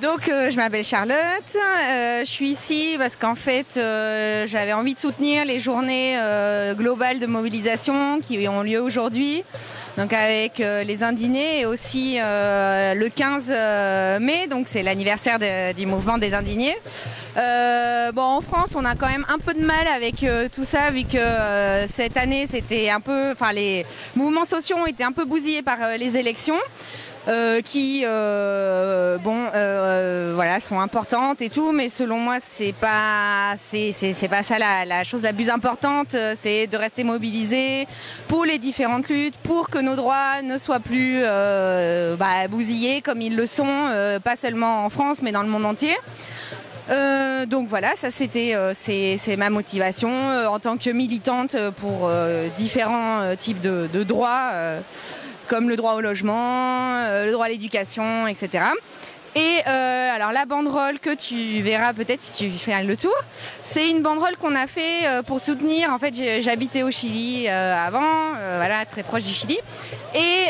Donc je m'appelle Charlotte, je suis ici parce qu'en fait j'avais envie de soutenir les journées globales de mobilisation qui ont lieu aujourd'hui, donc avec les Indignés et aussi le 15 mai, donc c'est l'anniversaire du mouvement des Indignés. Bon, en France on a quand même un peu de mal avec tout ça vu que cette année c'était un peu, enfin les mouvements sociaux ont été un peu bousillés par les élections. Qui sont importantes et tout, mais selon moi c'est pas ça la chose la plus importante, c'est de rester mobilisé pour les différentes luttes, pour que nos droits ne soient plus bousillés comme ils le sont, pas seulement en France mais dans le monde entier. Donc voilà, ça c'était c'est ma motivation en tant que militante pour différents types de droits. Comme le droit au logement, le droit à l'éducation, etc. Et alors la banderole que tu verras peut-être si tu fais le tour, c'est une banderole qu'on a fait pour soutenir. En fait, j'habitais au Chili avant, voilà, très proche du Chili. Et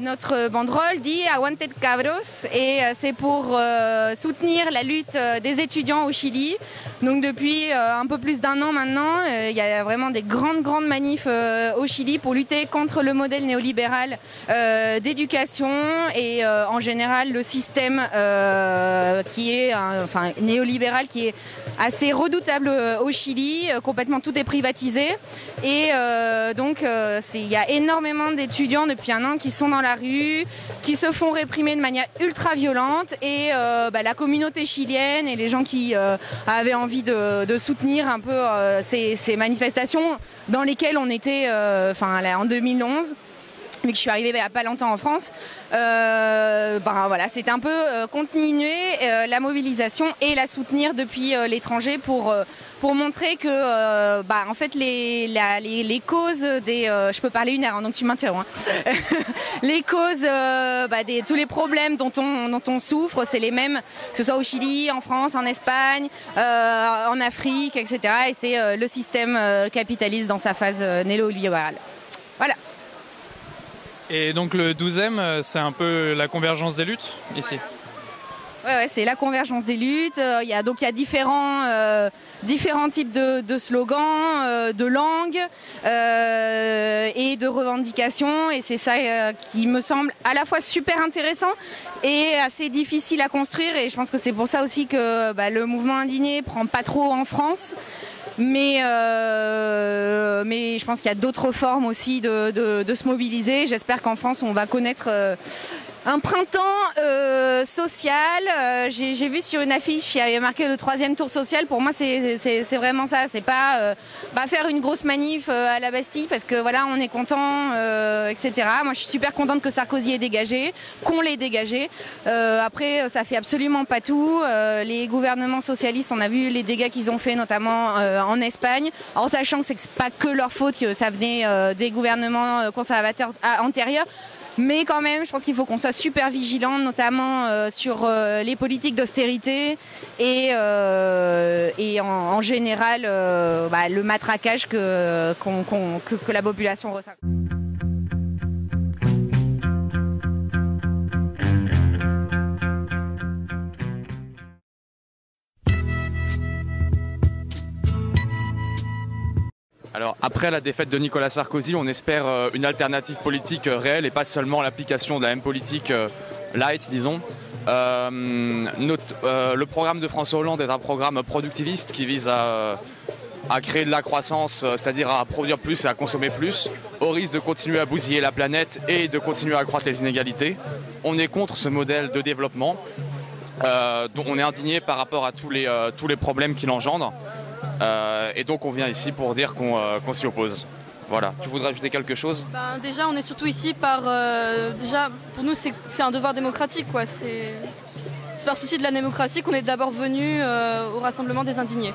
notre banderole dit Aguante Cabros et c'est pour soutenir la lutte des étudiants au Chili. Donc depuis un peu plus d'un an maintenant, il y a vraiment des grandes manifs au Chili pour lutter contre le modèle néolibéral d'éducation et en général le système qui est néolibéral, qui est assez redoutable au Chili, complètement tout est privatisé et donc il y a énormément d'étudiants depuis un an qui sont dans la rue, qui se font réprimer de manière ultra violente et la communauté chilienne et les gens qui avaient envie de soutenir un peu ces manifestations dans lesquelles on était en 2011. Vu que je suis arrivée il n'y a pas longtemps en France, c'était un peu continuer la mobilisation et la soutenir depuis l'étranger pour montrer que en fait les causes des je peux parler une heure hein, donc tu m'interromps hein. Les causes des tous les problèmes dont on souffre, c'est les mêmes, que ce soit au Chili, en France, en Espagne, en Afrique, etc. Et c'est le système capitaliste dans sa phase néolibérale. Voilà. Et donc le 12M, c'est un peu la convergence des luttes ici. Ouais, c'est la convergence des luttes. Il y a différents types de slogans, de langues et de revendications. Et c'est ça qui me semble à la fois super intéressant et assez difficile à construire. Et je pense que c'est pour ça aussi que le mouvement indigné prend pas trop en France. Mais je pense qu'il y a d'autres formes aussi de se mobiliser. J'espère qu'en France, on va connaître un printemps social. J'ai vu sur une affiche, il y avait marqué le 3e tour social. Pour moi, c'est vraiment ça. C'est pas faire une grosse manif à la Bastille parce que voilà, on est content, etc. Moi, je suis super contente que Sarkozy ait dégagé, qu'on l'ait dégagé. Après, ça fait absolument pas tout. Les gouvernements socialistes, on a vu les dégâts qu'ils ont fait, notamment en Espagne, en sachant que c'est pas que leur faute, que ça venait des gouvernements conservateurs antérieurs. Mais quand même, je pense qu'il faut qu'on soit super vigilant, notamment sur les politiques d'austérité et en général le matraquage que la population ressent. Alors après la défaite de Nicolas Sarkozy, on espère une alternative politique réelle et pas seulement l'application de la même politique light, disons. Le programme de François Hollande est un programme productiviste qui vise à créer de la croissance, c'est-à-dire à produire plus et à consommer plus, au risque de continuer à bousiller la planète et de continuer à accroître les inégalités. On est contre ce modèle de développement, dont on est indigné par rapport à tous les problèmes qu'il engendre. Et donc on vient ici pour dire qu'on s'y oppose. Voilà. Tu voudrais ajouter quelque chose ? Déjà, on est surtout ici par... déjà, pour nous, c'est un devoir démocratique, quoi. C'est par souci de la démocratie qu'on est d'abord venu au rassemblement des indignés.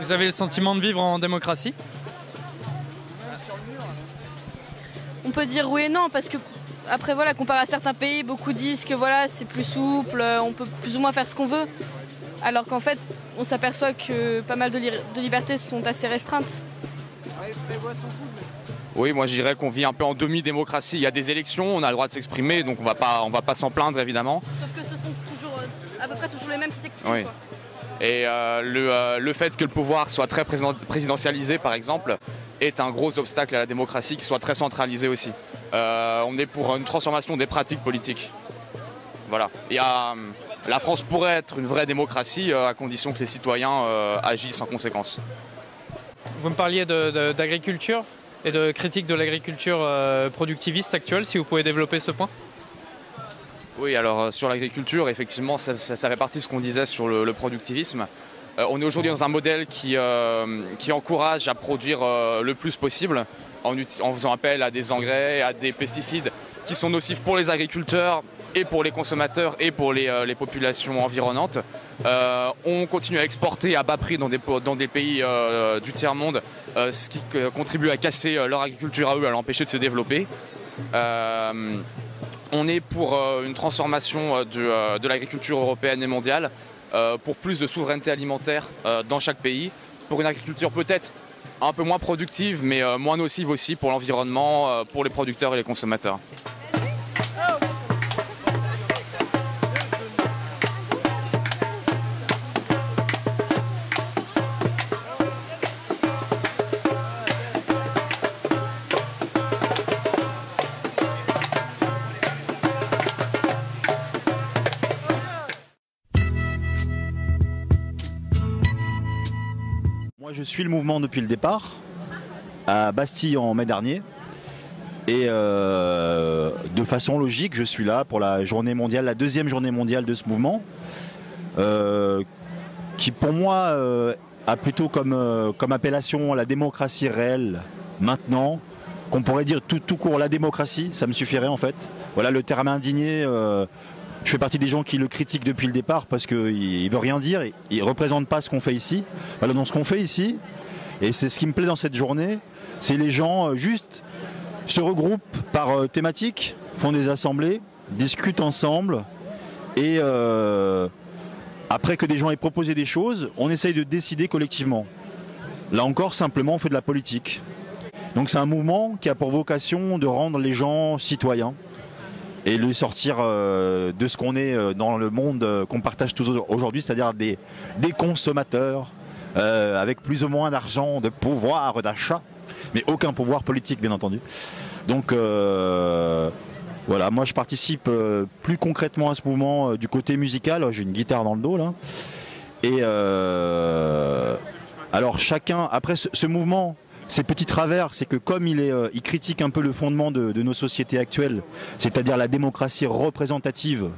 Vous avez le sentiment de vivre en démocratie ? On peut dire oui et non, parce que... Après, voilà, comparé à certains pays, beaucoup disent que voilà, c'est plus souple, on peut plus ou moins faire ce qu'on veut. Alors qu'en fait, on s'aperçoit que pas mal de libertés sont assez restreintes. Oui, moi je dirais qu'on vit un peu en demi-démocratie. Il y a des élections, on a le droit de s'exprimer, donc on va pas s'en plaindre évidemment. Sauf que ce sont toujours, à peu près toujours les mêmes qui s'expriment. Oui. Et le fait que le pouvoir soit très présidentialisé par exemple est un gros obstacle à la démocratie, qui soit très centralisé aussi. On est pour une transformation des pratiques politiques. Voilà. La France pourrait être une vraie démocratie à condition que les citoyens agissent sans conséquence. Vous me parliez d'agriculture et de critique de l'agriculture productiviste actuelle, si vous pouvez développer ce point. Oui, alors sur l'agriculture, effectivement, ça répartit ce qu'on disait sur le productivisme. On est aujourd'hui dans un modèle qui encourage à produire le plus possible en faisant appel à des engrais, à des pesticides qui sont nocifs pour les agriculteurs et pour les consommateurs et pour les populations environnantes. On continue à exporter à bas prix dans des pays du tiers-monde, ce qui contribue à casser leur agriculture à eux, à l'empêcher de se développer. On est pour une transformation de l'agriculture européenne et mondiale, pour plus de souveraineté alimentaire dans chaque pays, pour une agriculture peut-être un peu moins productive, mais moins nocive aussi pour l'environnement, pour les producteurs et les consommateurs. Je suis le mouvement depuis le départ, à Bastille en mai dernier, et de façon logique je suis là pour la journée mondiale, la deuxième journée mondiale de ce mouvement, qui pour moi a plutôt comme appellation la démocratie réelle maintenant, qu'on pourrait dire tout court la démocratie, ça me suffirait en fait. Voilà le terme indigné, je fais partie des gens qui le critiquent depuis le départ parce qu'il ne veut rien dire, il ne représente pas ce qu'on fait ici. Voilà, dans ce qu'on fait ici, et c'est ce qui me plaît dans cette journée, c'est les gens juste se regroupent par thématique, font des assemblées, discutent ensemble, et après que des gens aient proposé des choses, on essaye de décider collectivement. Là encore, simplement, on fait de la politique. Donc c'est un mouvement qui a pour vocation de rendre les gens citoyens et le sortir de ce qu'on est dans le monde qu'on partage tous aujourd'hui, c'est-à-dire des consommateurs avec plus ou moins d'argent, de pouvoir d'achat, mais aucun pouvoir politique bien entendu. Donc voilà, moi je participe plus concrètement à ce mouvement du côté musical, j'ai une guitare dans le dos là, et alors chacun, après ce mouvement, ses petits travers, c'est que comme il critique un peu le fondement de nos sociétés actuelles, c'est-à-dire la démocratie représentative,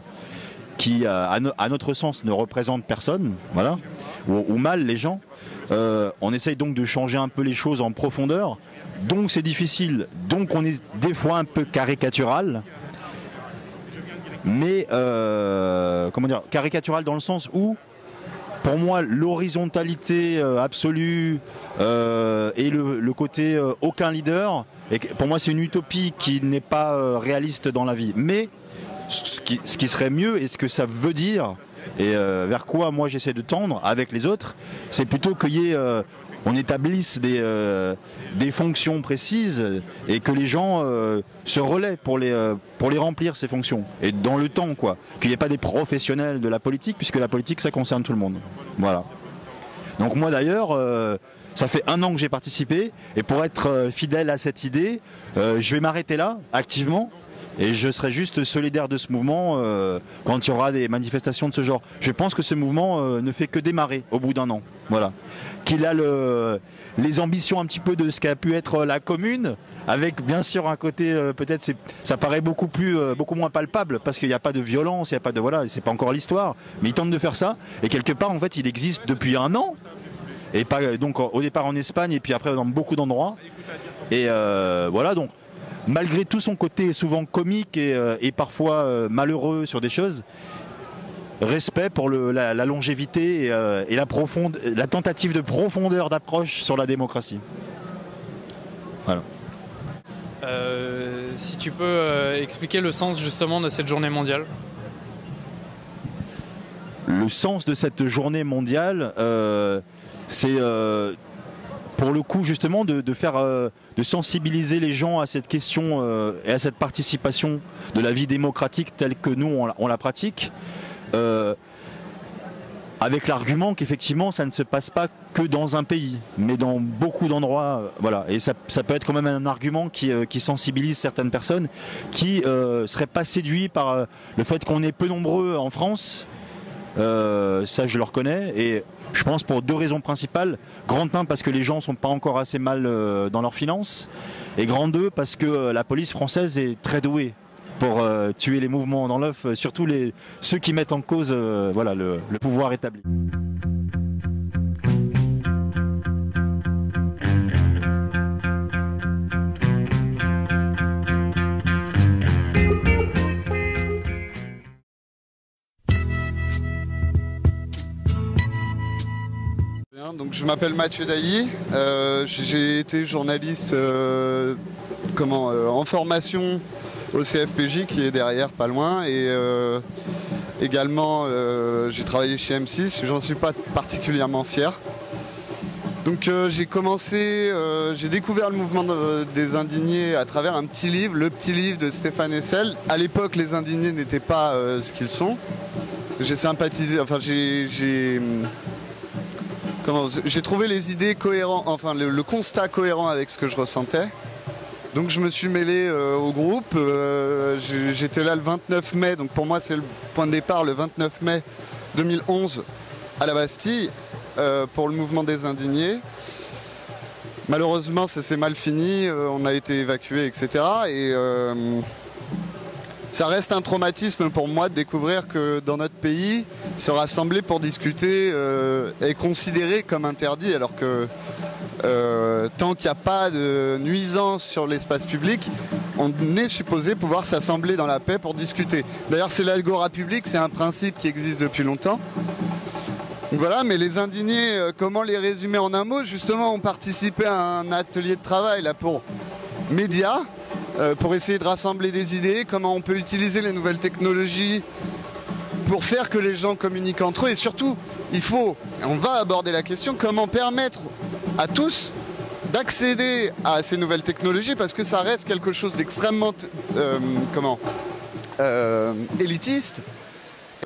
qui à notre sens ne représente personne, voilà, ou mal les gens, on essaye donc de changer un peu les choses en profondeur, donc c'est difficile, donc on est des fois un peu caricatural, mais comment dire, caricatural dans le sens où, pour moi, l'horizontalité absolue et le côté aucun leader, et pour moi c'est une utopie qui n'est pas réaliste dans la vie. Mais ce qui serait mieux et ce que ça veut dire, et vers quoi moi j'essaie de tendre avec les autres, c'est plutôt qu'on établisse des fonctions précises et que les gens se relaient pour les remplir, ces fonctions, et dans le temps quoi, qu'il n'y ait pas des professionnels de la politique, puisque la politique ça concerne tout le monde. Voilà. Donc moi d'ailleurs, ça fait un an que j'ai participé, et pour être fidèle à cette idée, je vais m'arrêter là, activement, et je serai juste solidaire de ce mouvement quand il y aura des manifestations de ce genre. Je pense que ce mouvement ne fait que démarrer au bout d'un an. Voilà. Qu'il a les ambitions un petit peu de ce qu'a pu être la commune, avec bien sûr un côté peut-être ça paraît beaucoup moins palpable parce qu'il n'y a pas de violence, il n'y a pas de voilà, c'est pas encore l'histoire, mais il tente de faire ça, et quelque part en fait il existe depuis un an, et pas donc au départ en Espagne et puis après dans beaucoup d'endroits, et voilà, donc malgré tout son côté souvent comique et parfois malheureux sur des choses, respect pour la longévité et la tentative de profondeur d'approche sur la démocratie. Voilà. Si tu peux expliquer le sens justement de cette journée mondiale. Le sens de cette journée mondiale, c'est pour le coup justement de sensibiliser les gens à cette question et à cette participation de la vie démocratique telle que nous on la pratique, avec l'argument qu'effectivement ça ne se passe pas que dans un pays, mais dans beaucoup d'endroits, voilà. Et ça peut être quand même un argument qui sensibilise certaines personnes qui seraient pas séduits par le fait qu'on est peu nombreux en France. Ça je le reconnais, et je pense pour deux raisons principales. Grande 1 parce que les gens sont pas encore assez mal dans leurs finances, et grande 2 parce que la police française est très douée pour tuer les mouvements dans l'œuf, surtout ceux qui mettent en cause voilà, le pouvoir établi. Donc je m'appelle Mathieu Dailly, j'ai été journaliste en formation au CFPJ qui est derrière, pas loin, et également j'ai travaillé chez M6, j'en suis pas particulièrement fier. Donc j'ai découvert le mouvement des Indignés à travers un petit livre, le petit livre de Stéphane Hessel. À l'époque, les Indignés n'étaient pas ce qu'ils sont. J'ai sympathisé, enfin j'ai trouvé les idées cohérentes, enfin le constat cohérent avec ce que je ressentais. Donc je me suis mêlé au groupe, j'étais là le 29 mai, donc pour moi c'est le point de départ, le 29 mai 2011 à la Bastille, pour le mouvement des Indignés. Malheureusement ça s'est mal fini, on a été évacués, etc. Et ça reste un traumatisme pour moi de découvrir que dans notre pays, se rassembler pour discuter est considéré comme interdit, alors que tant qu'il n'y a pas de nuisance sur l'espace public, on est supposé pouvoir s'assembler dans la paix pour discuter. D'ailleurs, c'est l'agora publique, c'est un principe qui existe depuis longtemps. Donc voilà, mais les indignés, comment les résumer en un mot? Justement, on participait à un atelier de travail là, pour médias, pour essayer de rassembler des idées, comment on peut utiliser les nouvelles technologies pour faire que les gens communiquent entre eux. Et surtout, on va aborder la question, comment permettre à tous d'accéder à ces nouvelles technologies, parce que ça reste quelque chose d'extrêmement élitiste.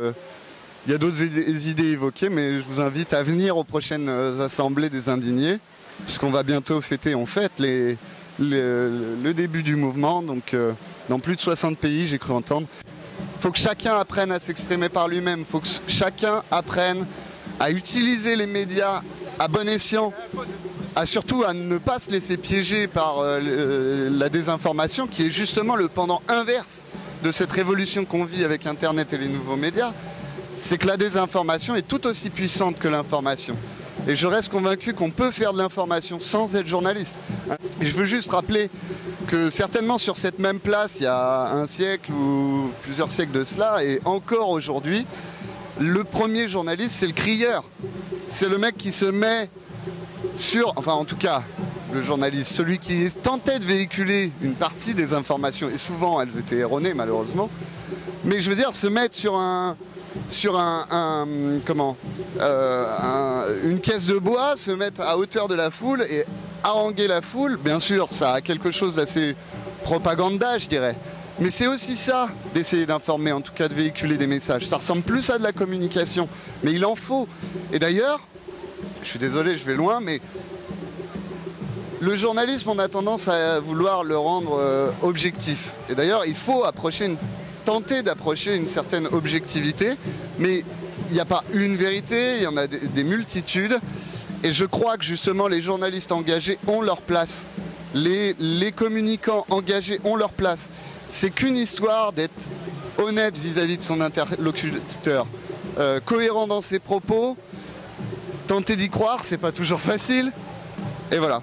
Il y a d'autres idées évoquées, mais je vous invite à venir aux prochaines assemblées des Indignés, puisqu'on va bientôt fêter, on fête le début du mouvement, donc dans plus de 60 pays, j'ai cru entendre. Il faut que chacun apprenne à s'exprimer par lui-même, il faut que chacun apprenne à utiliser les médias à bon escient, à surtout à ne pas se laisser piéger par la désinformation, qui est justement le pendant inverse de cette révolution qu'on vit avec Internet et les nouveaux médias. C'est que la désinformation est tout aussi puissante que l'information. Et je reste convaincu qu'on peut faire de l'information sans être journaliste. Et je veux juste rappeler que certainement sur cette même place, il y a un siècle ou plusieurs siècles de cela, et encore aujourd'hui, le premier journaliste, c'est le crieur. C'est le mec qui se met sur, enfin en tout cas, le journaliste, celui qui tentait de véhiculer une partie des informations, et souvent elles étaient erronées malheureusement, mais je veux dire se mettre sur une caisse de bois, se mettre à hauteur de la foule et haranguer la foule. Bien sûr, ça a quelque chose d'assez propaganda, je dirais. Mais c'est aussi ça, d'essayer d'informer, en tout cas de véhiculer des messages. Ça ressemble plus à de la communication, mais il en faut. Et d'ailleurs, je suis désolé, je vais loin, mais le journalisme, on a tendance à vouloir le rendre objectif. Et d'ailleurs, il faut tenter d'approcher une certaine objectivité, mais il n'y a pas une vérité, il y en a des multitudes. Et je crois que justement les journalistes engagés ont leur place, les communicants engagés ont leur place. C'est qu'une histoire d'être honnête vis-à-vis de son interlocuteur, cohérent dans ses propos, tenter d'y croire, c'est pas toujours facile, et voilà.